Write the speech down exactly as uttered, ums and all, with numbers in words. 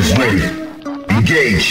Weapons ready. Engage.